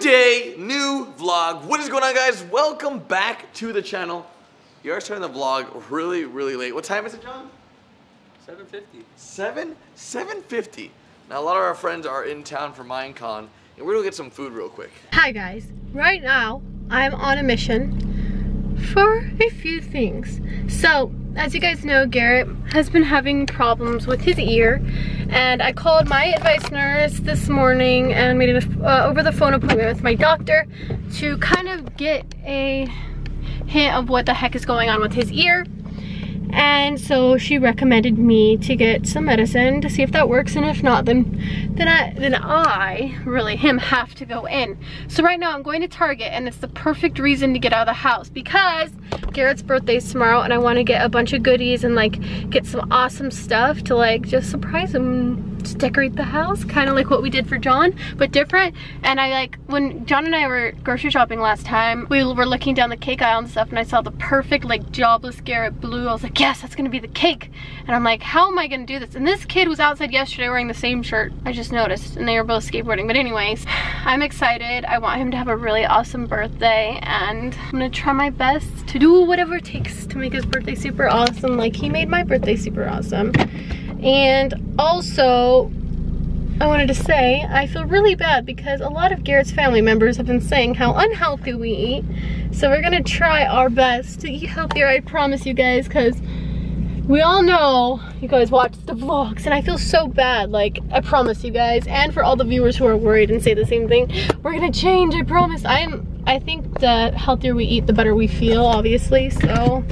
day, new vlog. What is going on, guys? Welcome back to the channel. You are starting the vlog really late. What time is it, John? 7:50. 7:50. Now a lot of our friends are in town for Minecon, and we're gonna get some food real quick. Hi guys. Right now I'm on a mission for a few things. So as you guys know, Garrett has been having problems with his ear, and I called my advice nurse this morning and made an over the phone appointment with my doctor to kind of get a hint of what the heck is going on with his ear. And so she recommended me to get some medicine to see if that works, and if not, then I have to go in. So right now I'm going to Target, and it's the perfect reason to get out of the house because Garrett's birthday's tomorrow, and I want to get a bunch of goodies and like get some awesome stuff to like just surprise him. Just decorate the house, kind of like what we did for John, but different. And I like, when John and I were grocery shopping last time, we were looking down the cake aisle and stuff, and I saw the perfect like JoblessGarrett blue. I was like, yes, that's gonna be the cake. And I'm like, how am I gonna do this? And this kid was outside yesterday wearing the same shirt, I just noticed, and they were both skateboarding. But anyways, I'm excited. I want him to have a really awesome birthday, and I'm gonna try my best to do whatever it takes to make his birthday super awesome, like he made my birthday super awesome. And also, I wanted to say, I feel really bad because a lot of Garrett's family members have been saying how unhealthy we eat. So we're gonna try our best to eat healthier, I promise you guys, because we all know you guys watch the vlogs, and I feel so bad, like, I promise you guys. And for all the viewers who are worried and say the same thing, we're gonna change, I promise. I think the healthier we eat, the better we feel, obviously, so.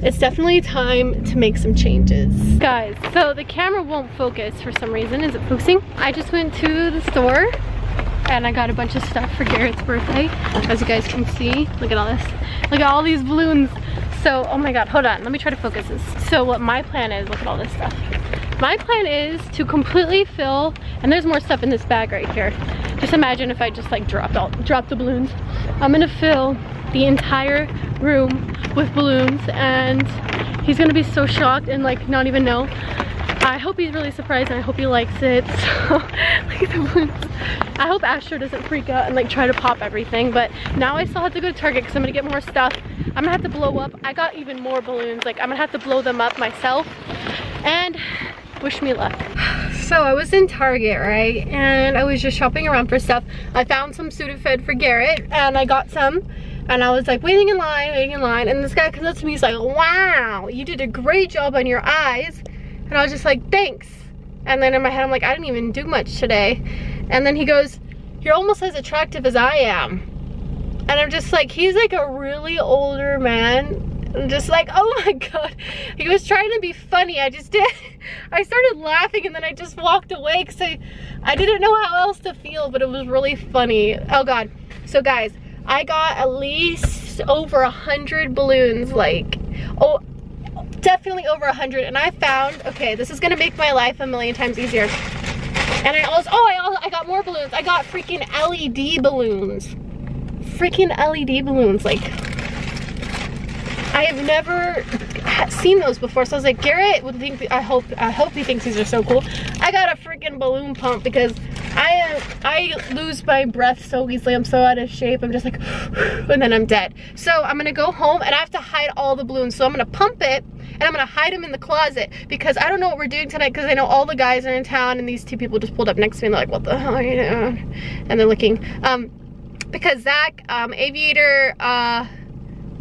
It's definitely time to make some changes. Guys, so the camera won't focus for some reason. Is it focusing? I just went to the store and I got a bunch of stuff for Garrett's birthday. As you guys can see, look at all this. Look at all these balloons. So, oh my God, hold on. Let me try to focus this. So what my plan is, look at all this stuff. My plan is to completely fill, and there's more stuff in this bag right here. Just imagine if I just like dropped the balloons. I'm gonna fill the entire room with balloons, and he's gonna be so shocked and like not even know. I hope he's really surprised, and I hope he likes it. So look at the balloons. I hope Asher doesn't freak out and like try to pop everything. But now I still have to go to Target because I'm gonna get more stuff. I'm gonna have to blow up. I got even more balloons. Like, I'm gonna have to blow them up myself. And wish me luck. So I was in Target, right? And I was just shopping around for stuff. I found some Sudafed for Garrett, and I got some. And I was like waiting in line, and this guy comes up to me, he's like, wow, you did a great job on your eyes. And I was just like, thanks. And then in my head, I'm like, I didn't even do much today. And then he goes, you're almost as attractive as I am. And I'm just like, he's like a really older man. I'm just like, oh my God. He was trying to be funny. I started laughing, and then I just walked away because I didn't know how else to feel, but it was really funny. Oh God. So guys, I got at least over 100 balloons, like, oh, definitely over 100. And I found, okay, this is gonna make my life a million times easier. And I also, I got more balloons. I got freaking LED balloons. Freaking LED balloons, like, I have never seen those before. So I was like, Garrett would think, I hope he thinks these are so cool. I got a freaking balloon pump because I lose my breath so easily. I'm so out of shape. I'm just like, and then I'm dead. So I'm gonna go home, and I have to hide all the balloons. So I'm gonna pump it, and I'm gonna hide them in the closet because I don't know what we're doing tonight, because I know all the guys are in town, and these two people just pulled up next to me and they're like, what the hell are you doing? And they're looking. Because Zach, Aviator,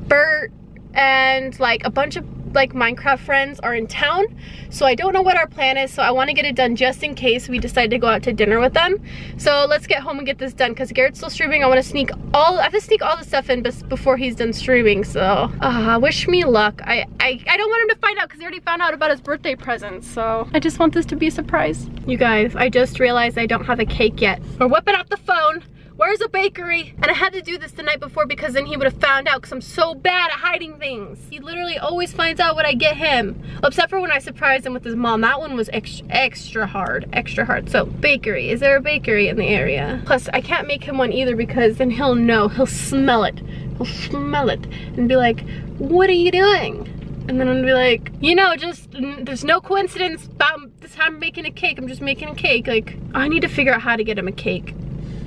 Bert, and like a bunch of like Minecraft friends are in town, so I don't know what our plan is. So I want to get it done just in case we decide to go out to dinner with them. So let's get home and get this done because Garrett's still streaming. I want to sneak all, I have to sneak all the stuff in before he's done streaming. So wish me luck. I don't want him to find out because he already found out about his birthday present. So I just want this to be a surprise. You guys, I just realized I don't have a cake yet. We're whipping out the phone. Where's a bakery? And I had to do this the night before because then he would have found out because I'm so bad at hiding things. He literally always finds out what I get him. Except for when I surprised him with his mom. That one was extra hard. So bakery, is there a bakery in the area? Plus I can't make him one either because then he'll know, he'll smell it and be like, what are you doing? And then I'm gonna be like, you know, just, there's no coincidence about this time making a cake. I'm just making a cake. Like, I need to figure out how to get him a cake.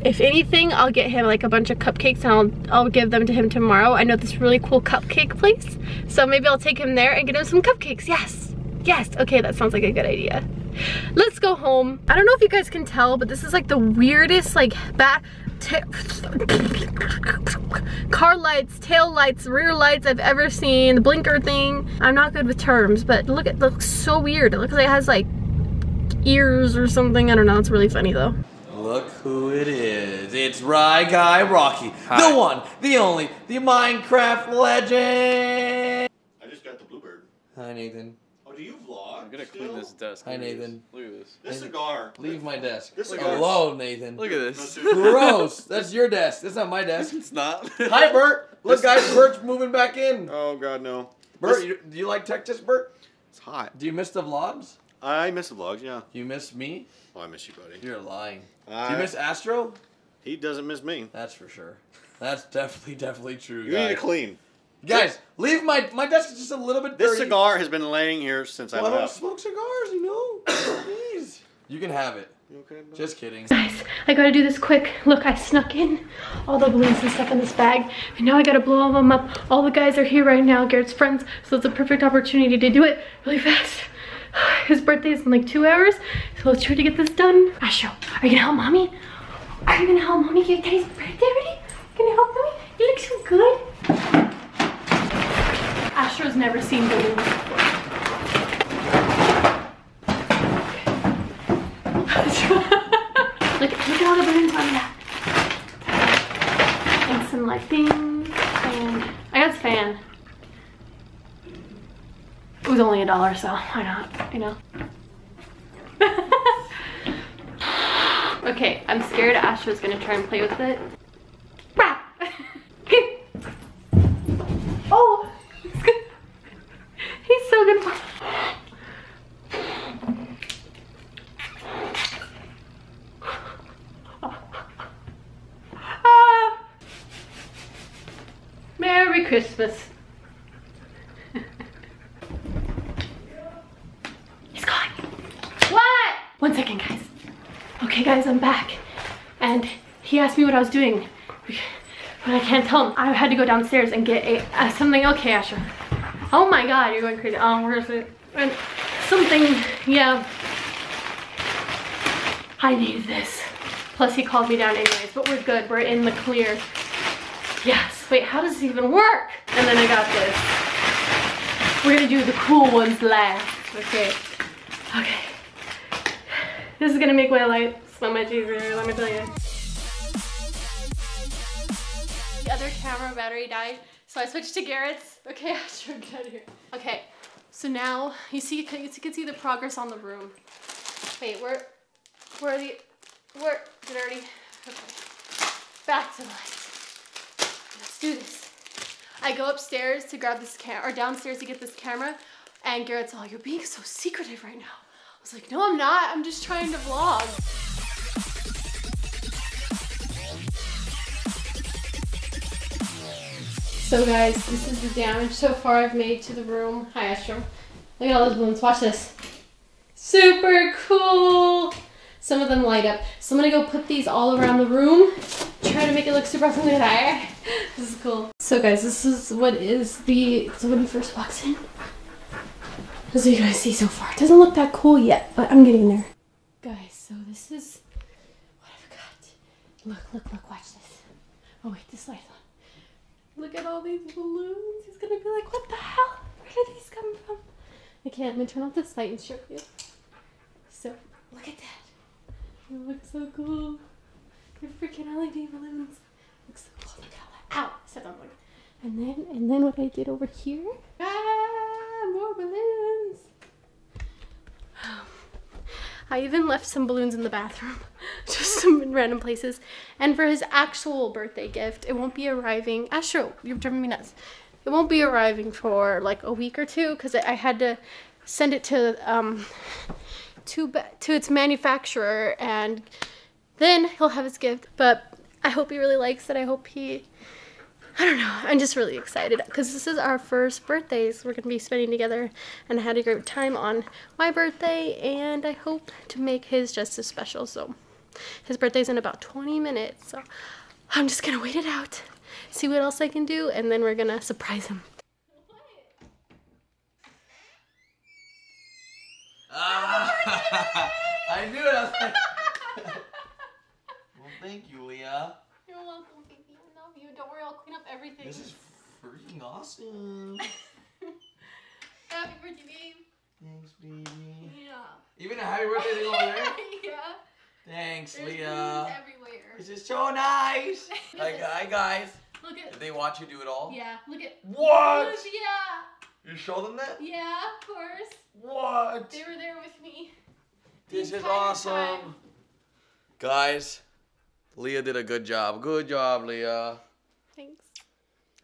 If anything, I'll get him like a bunch of cupcakes and I'll give them to him tomorrow. I know this really cool cupcake place, so maybe I'll take him there and get him some cupcakes. Yes, yes, okay, that sounds like a good idea. Let's go home. I don't know if you guys can tell, but this is like the weirdest like car lights, tail lights, rear lights I've ever seen. The blinker thing. I'm not good with terms, but look, it looks so weird. It looks like it has like ears or something. I don't know, it's really funny though. Look who it is. It's RyGuyRocky. The one, the only, the Minecraft legend. I just got the bluebird. Hi, Nathan. Oh, do you vlog? I'm gonna clean this desk. Hi, Nathan. Look at this. This cigar. Leave my desk. This cigar. Hello, Nathan. Look at this. Gross. That's your desk. That's not my desk. It's not. Hi, Bert. Look, guys, Bert's moving back in. Oh, God, no. Bert, do you like Texas, Bert? It's hot. Do you miss the vlogs? I miss the vlogs, yeah. You miss me? Oh, I miss you, buddy. You're lying. Do you miss Astro? He doesn't miss me. That's for sure. That's definitely true. You need to clean. Guys, leave my desk is just a little bit dirty. This cigar has been laying here since I left. I don't smoke cigars, you know. Please. You can have it. You okay, buddy? Just kidding. Guys, I gotta do this quick. Look, I snuck in all the balloons and stuff in this bag, and now I gotta blow all them up. All the guys are here right now, Garrett's friends, so it's a perfect opportunity to do it really fast. His birthday is in like 2 hours, so let's try to get this done. Ashe, are you gonna help mommy? Are you gonna help mommy get his birthday ready? Can you help me? You look so good. Ashe's never seen balloons before. Look at all the balloons on that. And some lighting, and I got a fan. It was only $1, so why not, you know? Okay, I'm scared Ashe is gonna try and play with it. Oh! He's so good. Merry Christmas. One second, guys. Okay, guys, I'm back. And he asked me what I was doing, but I can't tell him. I had to go downstairs and get a, something. Okay, Ashe. Oh my God, you're going crazy. Where is it? And something, yeah. I need this. Plus, he called me down anyways, but we're good. We're in the clear. Yes. Wait, how does this even work? And then I got this. We're gonna do the cool ones last. Okay. Okay. This is gonna make my life so much easier, let me tell you. The other camera battery died, so I switched to Garrett's. Okay, Ashe, get out of here. Okay, so now you can see the progress on the room. Wait, where did I already? Okay, back to life. Let's do this. I go upstairs to grab this camera, or downstairs to get this camera, and Garrett's all, "You're being so secretive right now." I was like, no, I'm not. I'm just trying to vlog. So guys, this is the damage so far I've made to the room. Hi, Ashe. Look at all those balloons. Watch this. Super cool. Some of them light up. So I'm gonna go put these all around the room. Try to make it look super awesome. Look at that. This is cool. So guys, this is what is the, so when you first walks in. That's what you guys see so far. It doesn't look that cool yet, but I'm getting there. Guys, so this is what I've got. Look, look, look, watch this. Oh wait, this light's on. Look at all these balloons. He's gonna be like, what the hell? Where did these come from? I can't, I'm gonna turn off this light and show you. So, look at that. It looks so cool. They're freaking LED balloons. Looks so cool, look at all that. Ow, I said that one. And then what I did over here. More balloons. I even left some balloons in the bathroom, just some random places. And for his actual birthday gift, it won't be arriving. Ashe, you're driving me nuts. It won't be arriving for like a week or two because I had to send it to its manufacturer, and then he'll have his gift. But I hope he really likes it. I hope he. I don't know, I'm just really excited because this is our first birthdays we're going to be spending together, and I had a great time on my birthday, and I hope to make his just as special. So His birthday's in about 20 minutes, so I'm just gonna wait it out, see what else I can do, and then we're gonna surprise him. I knew it. I was like, well, thank you, Leah. You're welcome, baby. I love you. Don't worry, I'll clean up everything. This is freaking awesome. Happy birthday, babe. Thanks, baby. Yeah. Even a happy birthday over there. Yeah. Thanks, There's Leah. There's everywhere. This is so nice. Hi, guys. Look at. Did they watch you do it all? Yeah. Look at. What? Yeah. You showed them that? Yeah, of course. What? They were there with me. This is awesome. Time. Guys, Leah did a good job. Good job, Leah. Thanks.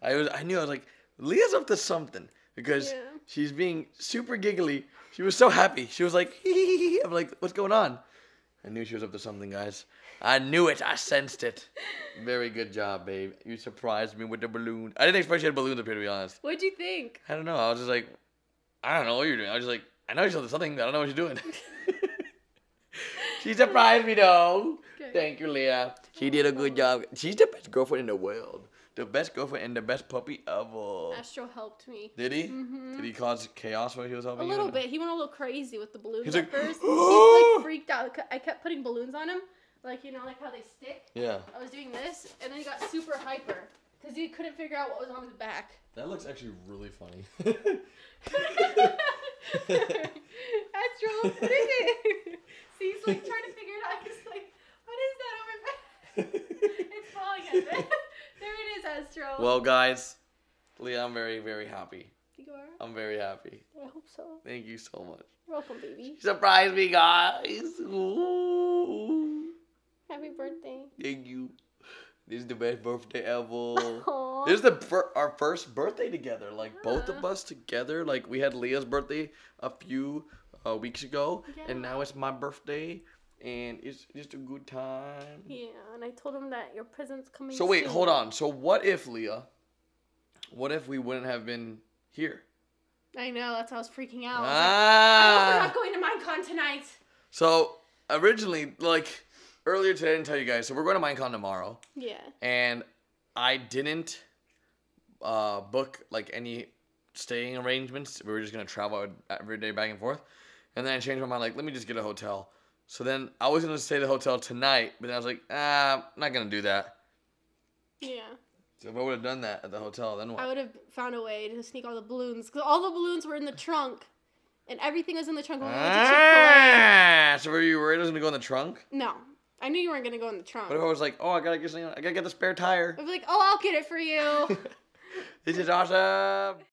I knew I was like, Leah's up to something because she's being super giggly. She was so happy. She was like, hee hee hee. I'm like, what's going on? I knew she was up to something, guys. I knew it. I sensed it. Very good job, babe. You surprised me with the balloon. I didn't expect you had balloons up here, to be honest. What'd you think? I don't know. I was just like, I don't know what you're doing. I was just like, I know you're up to something. I don't know what you're doing. She surprised me, though. Okay. Thank you, Leah. She did a good job. She's the best girlfriend in the world. The best girlfriend and the best puppy ever. Astro helped me. Did he? Did he cause chaos when he was helping you? A little bit. He went a little crazy with the balloons at first. He like freaked out. I kept putting balloons on him. Like, you know, like how they stick. Yeah. I was doing this, and then he got super hyper. Because he couldn't figure out what was on his back. That looks actually really funny. Astro, what is it? See, he's like trying to figure it out. He's like, what is that over there? It's falling at it. There it is, Astro. Well, guys, Leah, I'm very, very happy. You are? I'm very happy. I hope so. Thank you so much. You're welcome, baby. Surprise me, guys. Ooh. Happy birthday. Thank you. This is the best birthday ever. Aww. This is our first birthday together. Like, both of us together. Like, we had Leah's birthday a few weeks ago, and now it's my birthday, and it's just a good time. Yeah, and I told him that your present's coming soon. So wait, hold on. So what if, Leah, what if we wouldn't have been here? I know, that's how I was freaking out. I hope we're not going to Minecon tonight. So originally, like, earlier today, I didn't tell you guys, so we're going to Minecon tomorrow. Yeah. And I didn't book, like, any staying arrangements. We were just going to travel every day back and forth. And then I changed my mind, like, let me just get a hotel. So then I was going to stay at the hotel tonight, but then I was like, I'm not going to do that. Yeah. So if I would have done that at the hotel, then what? I would have found a way to sneak all the balloons. Because all the balloons were in the trunk. And everything was in the trunk when we went to Chick-fil-A. So were you worried I was going to go in the trunk? No. I knew you weren't going to go in the trunk. But if I was like, oh, I got to get something, I got to get the spare tire. I'd be like, oh, I'll get it for you. This is awesome.